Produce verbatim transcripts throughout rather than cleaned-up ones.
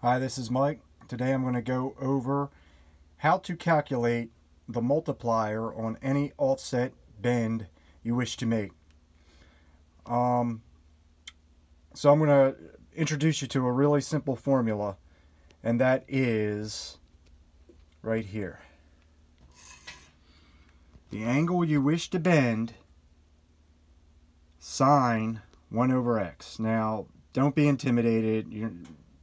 Hi, this is Mike. Today I'm going to go over how to calculate the multiplier on any offset bend you wish to make. Um, so I'm going to introduce you to a really simple formula, and that is right here. The angle you wish to bend, sine one over x. Now, don't be intimidated. You're,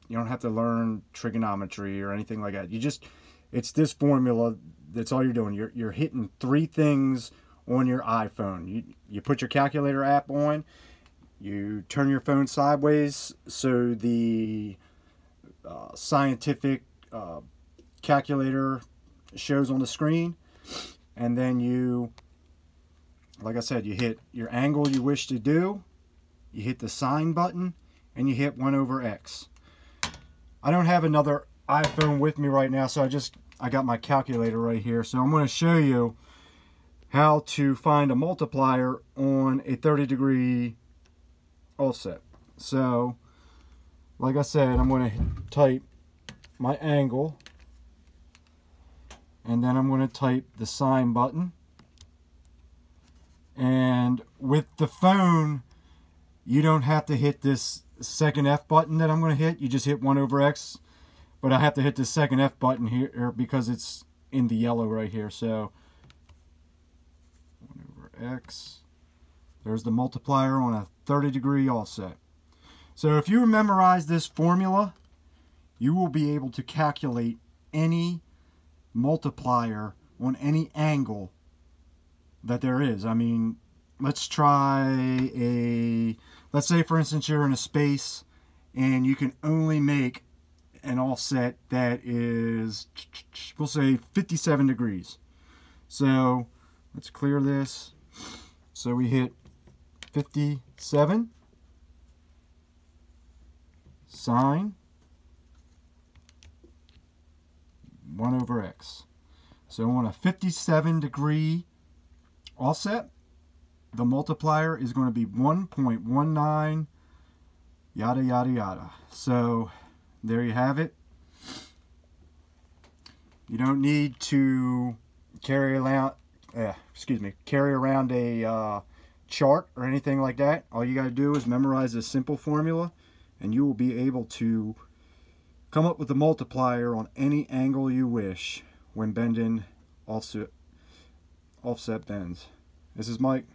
You don't have to learn trigonometry or anything like that. You just, it's this formula, that's all you're doing. You're, you're hitting three things on your iPhone. You, you put your calculator app on, you turn your phone sideways so the uh, scientific uh, calculator shows on the screen. And then you, like I said, you hit your angle you wish to do, you hit the sine button, and you hit one over x. I don't have another iPhone with me right now, so I just, I got my calculator right here. So I'm going to show you how to find a multiplier on a thirty degree offset. So, like I said, I'm going to type my angle, and then I'm going to type the sine button. And with the phone, you don't have to hit this second F button that I'm going to hit. You just hit one over X, but I have to hit the second F button here because it's in the yellow right here. So one over X, there's the multiplier on a thirty degree offset. So if you memorize this formula, you will be able to calculate any multiplier on any angle that there is. I mean, let's try a, let's say for instance you're in a space and you can only make an offset that is, we'll say fifty-seven degrees. So let's clear this. So we hit fifty-seven, sine one over x. So on a fifty-seven degree offset, the multiplier is going to be one point one nine, yada, yada, yada. So there you have it. You don't need to carry around, uh, excuse me, carry around a uh, chart or anything like that. All you got to do is memorize this simple formula, and you will be able to come up with a multiplier on any angle you wish when bending offset, offset bends. This is Mike.